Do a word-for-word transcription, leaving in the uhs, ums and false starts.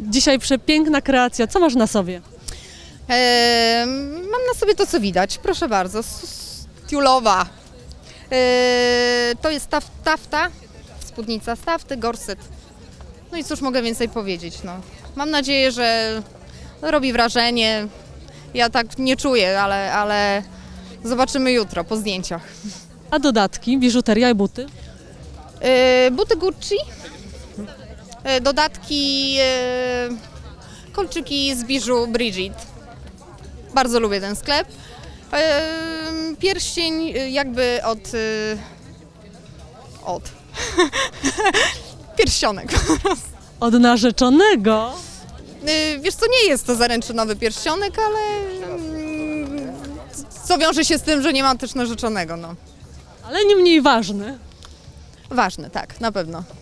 Dzisiaj przepiękna kreacja. Co masz na sobie? Eee, mam na sobie to, co widać. Proszę bardzo. Tiulowa. Eee, to jest taf, tafta, spódnica z tafty, gorset. No i cóż mogę więcej powiedzieć. No. Mam nadzieję, że robi wrażenie. Ja tak nie czuję, ale, ale zobaczymy jutro po zdjęciach. A dodatki, biżuteria i buty? Yy, buty Gucci, yy, dodatki, yy, kolczyki z biżu Bridget. Bardzo lubię ten sklep. Yy, pierścień yy, jakby od... Yy, od... pierścionek. Od narzeczonego? Yy, wiesz co, nie jest to zaręczynowy pierścionek, ale... Yy, co wiąże się z tym, że nie mam też narzeczonego, no. Ale nie mniej ważny. Ważny, tak, na pewno.